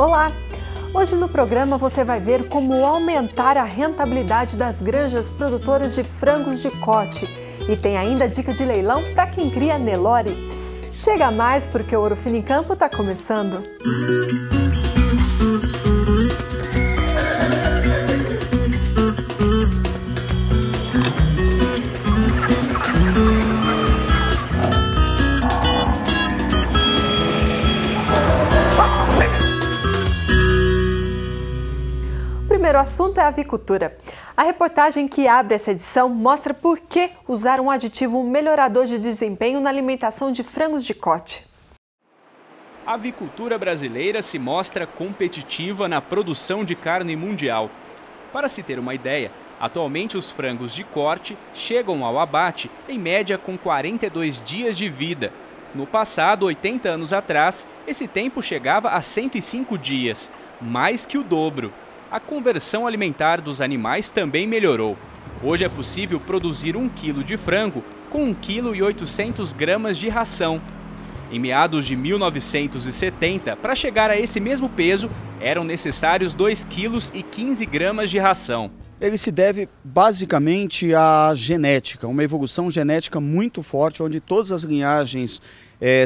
Olá! Hoje no programa você vai ver como aumentar a rentabilidade das granjas produtoras de frangos de corte e tem ainda dica de leilão para quem cria Nelore. Chega mais porque o Ourofino em Campo está começando! O primeiro assunto é a avicultura. A reportagem que abre essa edição mostra por que usar um aditivo melhorador de desempenho na alimentação de frangos de corte. A avicultura brasileira se mostra competitiva na produção de carne mundial. Para se ter uma ideia, atualmente os frangos de corte chegam ao abate em média com 42 dias de vida. No passado, 80 anos atrás, esse tempo chegava a 105 dias, mais que o dobro. A conversão alimentar dos animais também melhorou. Hoje é possível produzir 1 kg de frango com 1,8 kg de ração. Em meados de 1970, para chegar a esse mesmo peso, eram necessários 2,15 kg de ração. Ele se deve basicamente à genética, uma evolução genética muito forte, onde todas as linhagens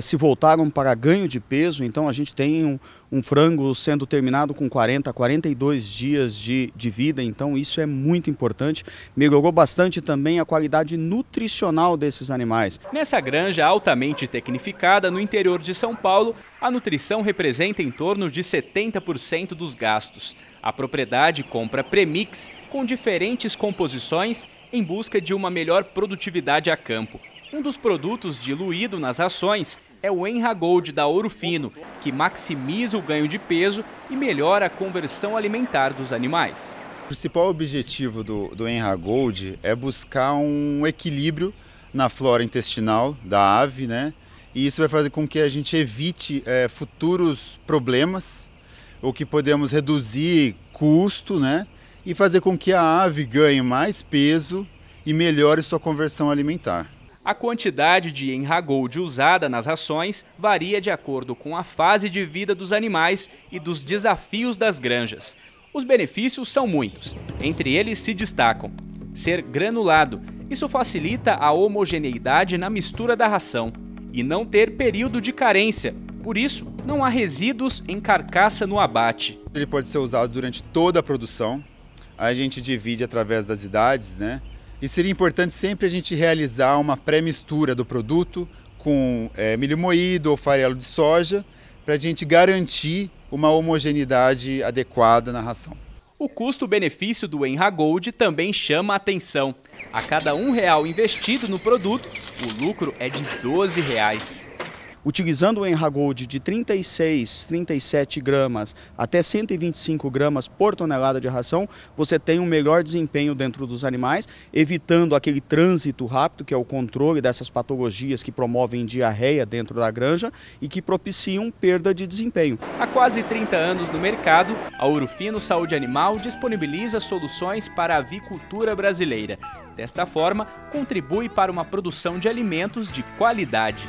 se voltaram para ganho de peso. Então a gente tem um frango sendo terminado com 40, 42 dias de vida, então isso é muito importante. Melhorou bastante também a qualidade nutricional desses animais. Nessa granja altamente tecnificada no interior de São Paulo, a nutrição representa em torno de 70% dos gastos. A propriedade compra premix com diferentes composições em busca de uma melhor produtividade a campo. Um dos produtos diluído nas rações é o Enragold da Ourofino, que maximiza o ganho de peso e melhora a conversão alimentar dos animais. O principal objetivo do Enragold é buscar um equilíbrio na flora intestinal da ave, né? E isso vai fazer com que a gente evite futuros problemas, ou que podemos reduzir custo, né? E fazer com que a ave ganhe mais peso e melhore sua conversão alimentar. A quantidade de Enragold usada nas rações varia de acordo com a fase de vida dos animais e dos desafios das granjas. Os benefícios são muitos, entre eles se destacam: ser granulado, isso facilita a homogeneidade na mistura da ração, e não ter período de carência, por isso não há resíduos em carcaça no abate. Ele pode ser usado durante toda a produção, a gente divide através das idades, né? E seria importante sempre a gente realizar uma pré-mistura do produto com milho moído ou farelo de soja, para a gente garantir uma homogeneidade adequada na ração. O custo-benefício do Enragold também chama a atenção. A cada R$1 investido no produto, o lucro é de R$12. Utilizando o Enragold de 36, 37 gramas até 125 gramas por tonelada de ração, você tem um melhor desempenho dentro dos animais, evitando aquele trânsito rápido, que é o controle dessas patologias que promovem diarreia dentro da granja e que propiciam perda de desempenho. Há quase 30 anos no mercado, a Ourofino Saúde Animal disponibiliza soluções para a avicultura brasileira. Desta forma, contribui para uma produção de alimentos de qualidade.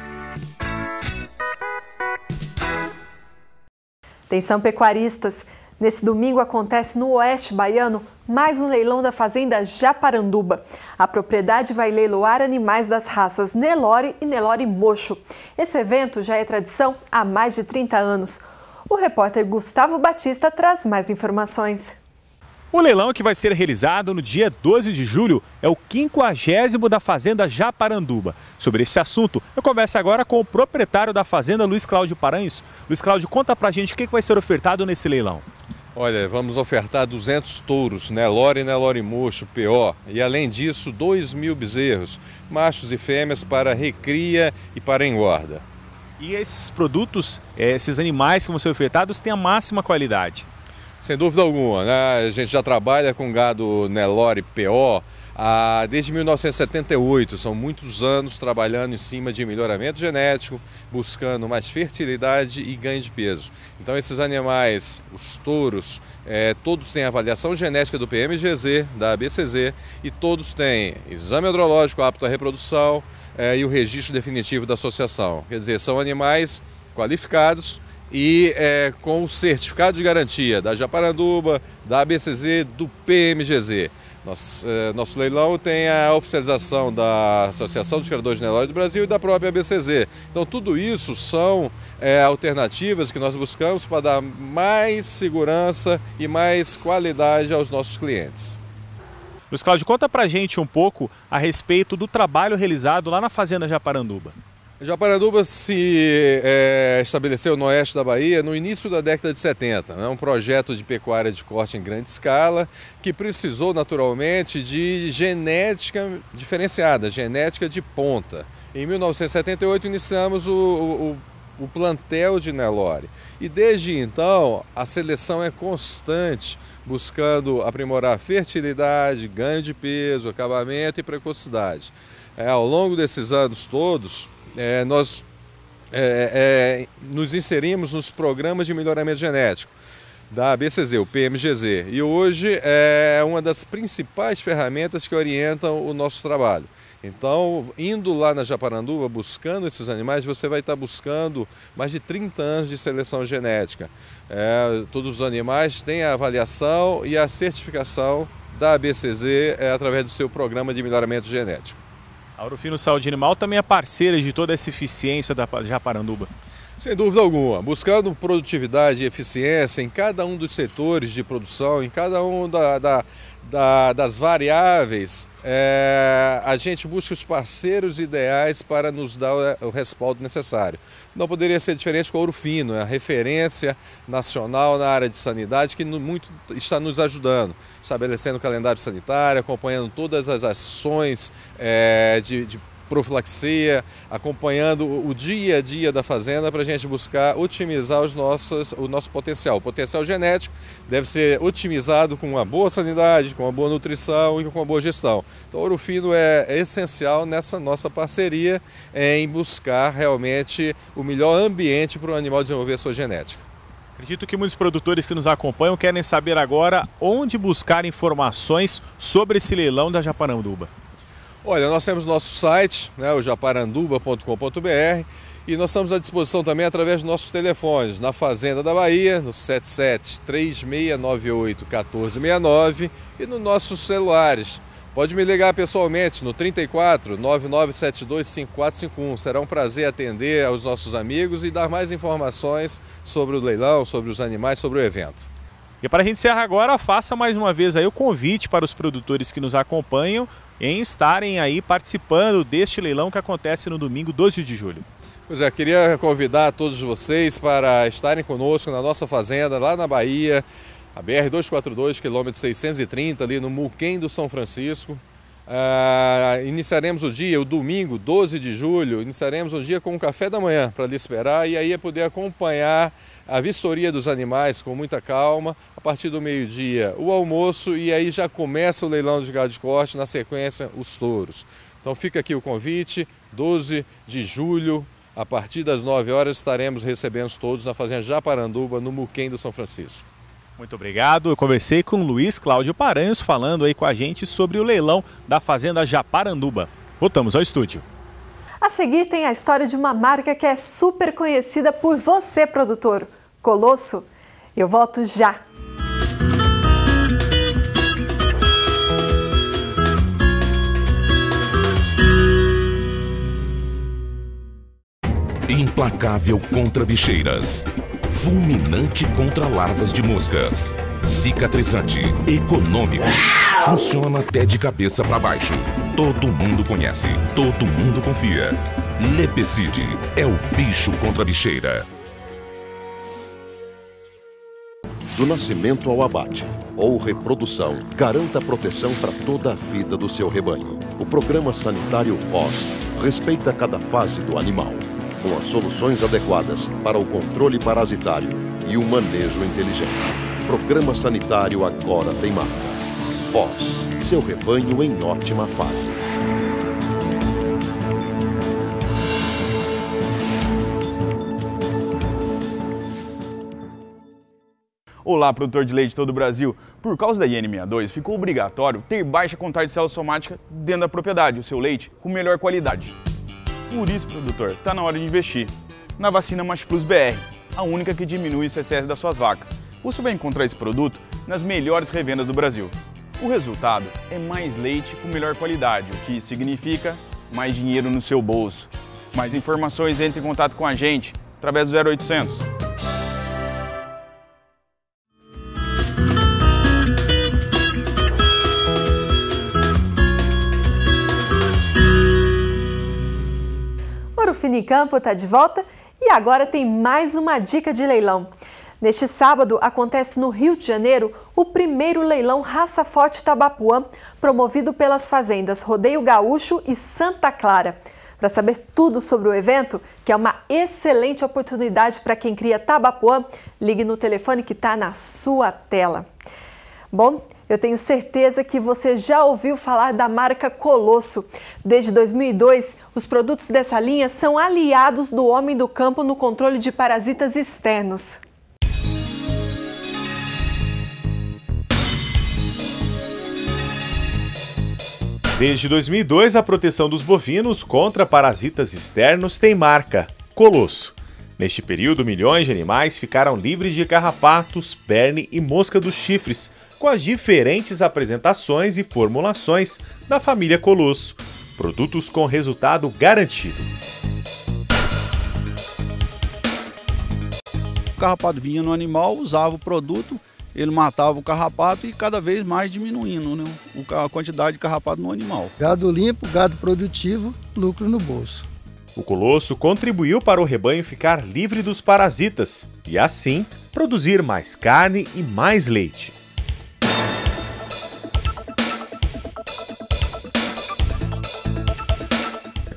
Atenção pecuaristas, nesse domingo acontece no Oeste Baiano mais um leilão da fazenda Japaranduba. A propriedade vai leiloar animais das raças Nelore e Nelore Mocho. Esse evento já é tradição há mais de 30 anos. O repórter Gustavo Batista traz mais informações. O leilão, que vai ser realizado no dia 12 de julho, é o 50º da Fazenda Japaranduba. Sobre esse assunto, eu converso agora com o proprietário da Fazenda, Luiz Cláudio Paranhos. Luiz Cláudio, conta pra gente o que vai ser ofertado nesse leilão. Olha, vamos ofertar 200 touros, Nelore e Nelore Mocho, PO, e além disso 2.000 bezerros, machos e fêmeas para recria e para engorda. E esses produtos, esses animais que vão ser ofertados, têm a máxima qualidade? Sem dúvida alguma, né? A gente já trabalha com gado Nelore PO desde 1978, são muitos anos trabalhando em cima de melhoramento genético, buscando mais fertilidade e ganho de peso. Então esses animais, os touros, todos têm avaliação genética do PMGZ, da ABCZ, e todos têm exame andrológico apto à reprodução e o registro definitivo da associação. Quer dizer, são animais qualificados e com o certificado de garantia da Japaranduba, da ABCZ, do PMGZ. Nosso leilão tem a oficialização da Associação dos Criadores de Nelore do Brasil e da própria ABCZ. Então tudo isso são alternativas que nós buscamos para dar mais segurança e mais qualidade aos nossos clientes. Luiz Cláudio, conta pra gente um pouco a respeito do trabalho realizado lá na Fazenda Japaranduba. Japaranduba se estabeleceu no oeste da Bahia no início da década de 70. É um projeto de pecuária de corte em grande escala que precisou naturalmente de genética diferenciada, genética de ponta. Em 1978 iniciamos o plantel de Nelore e desde então a seleção é constante, buscando aprimorar a fertilidade, ganho de peso, acabamento e precocidade. Ao longo desses anos todos, nós nos inserimos nos programas de melhoramento genético da ABCZ, o PMGZ, e hoje é uma das principais ferramentas que orientam o nosso trabalho. Então, indo lá na Japaranduba, buscando esses animais, você vai estar buscando mais de 30 anos de seleção genética. Todos os animais têm a avaliação e a certificação da ABCZ através do seu programa de melhoramento genético. A Ourofino Saúde Animal também é parceira de toda essa eficiência da Japaranduba. Sem dúvida alguma, buscando produtividade e eficiência em cada um dos setores de produção, em cada um das variáveis, a gente busca os parceiros ideais para nos dar o respaldo necessário. Não poderia ser diferente com a Ourofino, a referência nacional na área de sanidade, que muito está nos ajudando, estabelecendo o calendário sanitário, acompanhando todas as ações de profilaxia, acompanhando o dia a dia da fazenda para a gente buscar otimizar o nosso potencial. O potencial genético deve ser otimizado com uma boa sanidade, com uma boa nutrição e com uma boa gestão. Então, o Ourofino é essencial nessa nossa parceria em buscar realmente o melhor ambiente para o animal desenvolver sua genética. Acredito que muitos produtores que nos acompanham querem saber agora onde buscar informações sobre esse leilão da Japaranduba. Olha, nós temos nosso site, o japaranduba.com.br, e nós estamos à disposição também através dos nossos telefones, na Fazenda da Bahia, no 77-3698-1469 e nos nossos celulares. Pode me ligar pessoalmente no 34-9972-5451. Será um prazer atender aos nossos amigos e dar mais informações sobre o leilão, sobre os animais, sobre o evento. E para a gente encerrar agora, faça mais uma vez aí o convite para os produtores que nos acompanham em estarem aí participando deste leilão que acontece no domingo 12 de julho. Pois é, queria convidar todos vocês para estarem conosco na nossa fazenda lá na Bahia, a BR-242, quilômetro 630, ali no Muquém do São Francisco. Iniciaremos o domingo 12 de julho, iniciaremos o dia com um café da manhã para lhe esperar e aí poder acompanhar a vistoria dos animais com muita calma. A partir do meio-dia o almoço e aí já começa o leilão de gado de corte, na sequência os touros. Então fica aqui o convite, 12 de julho, a partir das 9 horas estaremos recebendo todos na Fazenda Japaranduba, no Muquém do São Francisco. Muito obrigado. Eu conversei com Luiz Cláudio Paranhos falando aí com a gente sobre o leilão da Fazenda Japaranduba. Voltamos ao estúdio. A seguir tem a história de uma marca que é super conhecida por você, produtor. Colosso, eu volto já. Implacável contra bicheiras. Fulminante contra larvas de moscas. Cicatrizante. Econômico. Funciona até de cabeça para baixo. Todo mundo conhece. Todo mundo confia. Nepeside é o bicho contra a bicheira. Do nascimento ao abate ou reprodução, garanta proteção para toda a vida do seu rebanho. O programa sanitário Foz respeita cada fase do animal, com as soluções adequadas para o controle parasitário e o manejo inteligente. Programa sanitário agora tem marca. Foz, seu rebanho em ótima fase. Olá, produtor de leite de todo o Brasil. Por causa da IN62, ficou obrigatório ter baixa contagem de célula somática dentro da propriedade, o seu leite com melhor qualidade. Por isso, produtor, está na hora de investir na vacina Machplus BR, a única que diminui o CCS das suas vacas. Você vai encontrar esse produto nas melhores revendas do Brasil. O resultado é mais leite com melhor qualidade, o que significa mais dinheiro no seu bolso. Mais informações, entre em contato com a gente através do 0800. Ourofino em Campo está de volta e agora tem mais uma dica de leilão. Neste sábado, acontece no Rio de Janeiro o primeiro leilão Raça Forte Tabapuã, promovido pelas fazendas Rodeio Gaúcho e Santa Clara. Para saber tudo sobre o evento, que é uma excelente oportunidade para quem cria Tabapuã, ligue no telefone que está na sua tela. Bom, eu tenho certeza que você já ouviu falar da marca Colosso. Desde 2002, os produtos dessa linha são aliados do homem do campo no controle de parasitas externos. Desde 2002, a proteção dos bovinos contra parasitas externos tem marca, Colosso. Neste período, milhões de animais ficaram livres de carrapatos, perne e mosca dos chifres, com as diferentes apresentações e formulações da família Colosso. Produtos com resultado garantido. O carrapato vinha no animal, usava o produto, ele matava o carrapato e cada vez mais diminuindo, né, a quantidade de carrapato no animal. Gado limpo, gado produtivo, lucro no bolso. O Colosso contribuiu para o rebanho ficar livre dos parasitas e, assim, produzir mais carne e mais leite.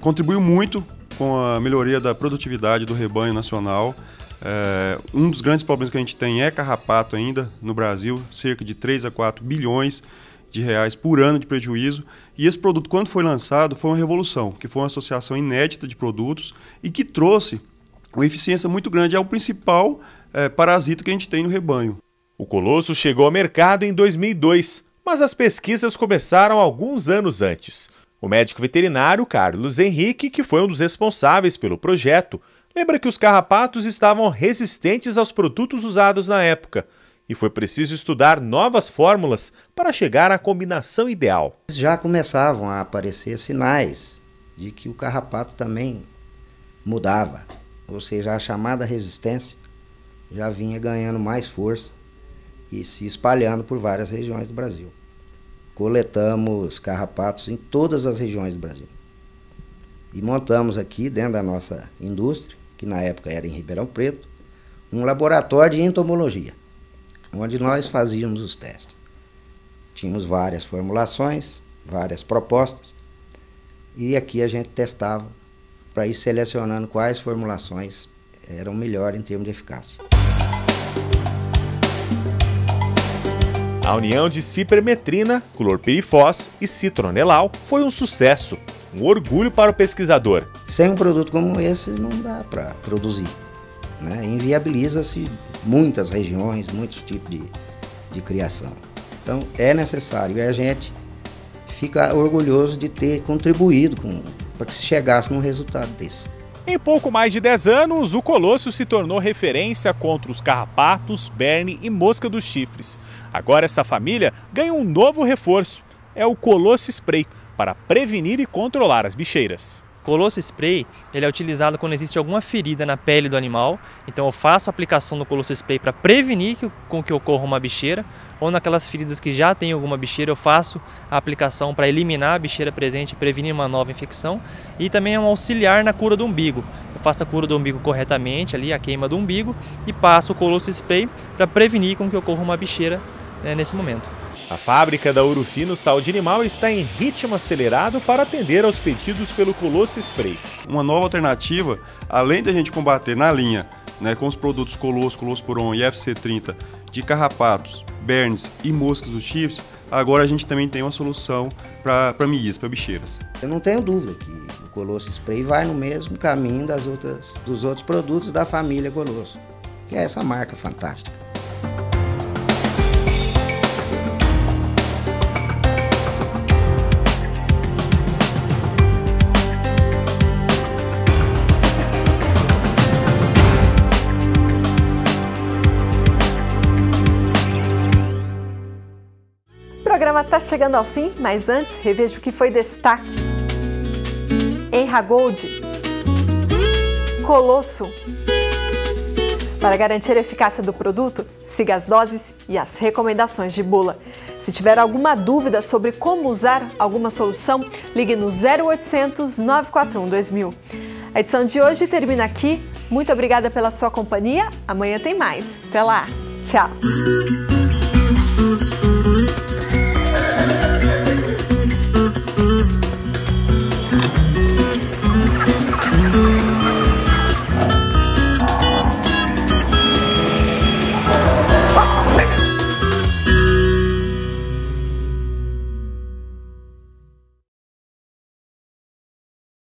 Contribuiu muito com a melhoria da produtividade do rebanho nacional. Um dos grandes problemas que a gente tem é carrapato ainda no Brasil, cerca de 3 a 4 bilhões de reais por ano de prejuízo. E esse produto, quando foi lançado, foi uma revolução, que foi uma associação inédita de produtos e que trouxe uma eficiência muito grande. É o principal parasita que a gente tem no rebanho. O Colosso chegou ao mercado em 2002, mas as pesquisas começaram alguns anos antes. O médico veterinário Carlos Henrique, que foi um dos responsáveis pelo projeto, lembra que os carrapatos estavam resistentes aos produtos usados na época e foi preciso estudar novas fórmulas para chegar à combinação ideal. Já começavam a aparecer sinais de que o carrapato também mudava, ou seja, a chamada resistência já vinha ganhando mais força e se espalhando por várias regiões do Brasil. Coletamos carrapatos em todas as regiões do Brasil e montamos aqui dentro da nossa indústria, que na época era em Ribeirão Preto, um laboratório de entomologia, onde nós fazíamos os testes. Tínhamos várias formulações, várias propostas, e aqui a gente testava para ir selecionando quais formulações eram melhores em termos de eficácia. A união de cipermetrina, clorpirifós e citronelal foi um sucesso. Um orgulho para o pesquisador. Sem um produto como esse não dá para produzir, né? Inviabiliza-se muitas regiões, muitos tipos de criação. Então é necessário, e a gente fica orgulhoso de ter contribuído para que se chegasse num resultado desse. Em pouco mais de 10 anos, o Colosso se tornou referência contra os carrapatos, berne e mosca dos chifres. Agora esta família ganha um novo reforço, é o Colosso Spray, para prevenir e controlar as bicheiras. O Colosso Spray ele é utilizado quando existe alguma ferida na pele do animal. Então eu faço a aplicação do Colosso Spray para prevenir que ocorra uma bicheira, ou naquelas feridas que já tem alguma bicheira eu faço a aplicação para eliminar a bicheira presente e prevenir uma nova infecção. E também é um auxiliar na cura do umbigo. Eu faço a cura do umbigo corretamente, ali, a queima do umbigo, e passo o Colosso Spray para prevenir que ocorra uma bicheira nesse momento. A fábrica da Ourofino Saúde Animal está em ritmo acelerado para atender aos pedidos pelo Colosso Spray. Uma nova alternativa, além da gente combater na linha, né, com os produtos Colosso, Colosso Poron e FC30 de carrapatos, bernes e moscas dos chifres, agora a gente também tem uma solução para miíes, para bicheiras. Eu não tenho dúvida que o Colosso Spray vai no mesmo caminho dos outros produtos da família Colosso, que é essa marca fantástica. programa está chegando ao fim, mas antes reveja o que foi destaque. Enragold, Colosso. Para garantir a eficácia do produto, siga as doses e as recomendações de bula. Se tiver alguma dúvida sobre como usar alguma solução, ligue no 0800 941 2000. A edição de hoje termina aqui. Muito obrigada pela sua companhia. Amanhã tem mais. Até lá. Tchau.